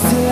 close till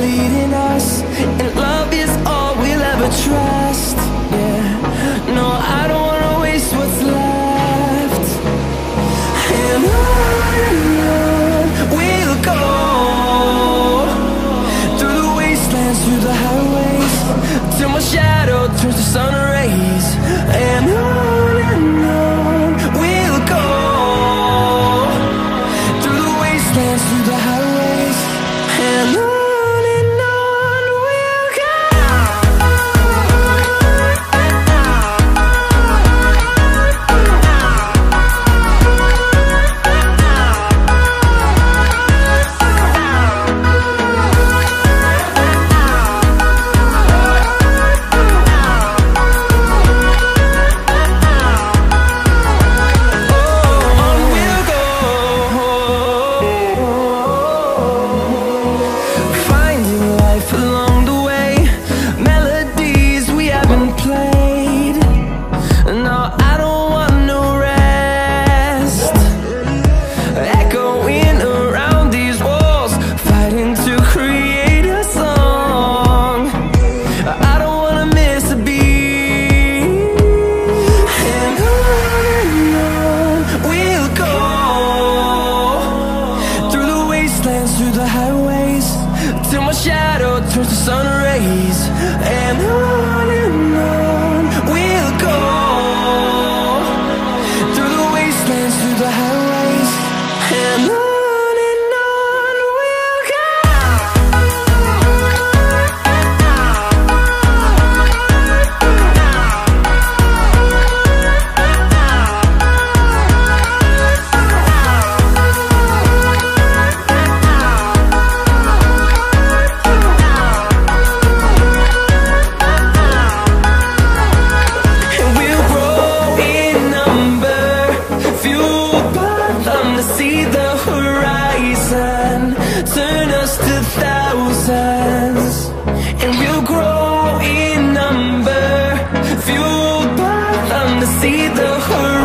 leading us, and love is all we'll ever trust. Yeah, no, I don't wanna waste what's left. And on we'll go, through the wastelands, through the highways, till my shadow turns to sun rays. And on we'll go, through the wastelands, through the highways, and on. Through the highways, till my shadow turns to sun rays, and on we'll go, through the wastelands, through the highways, and on we'll go. Turn us to thousands, and we'll grow in number, fueled by them to see the horizon.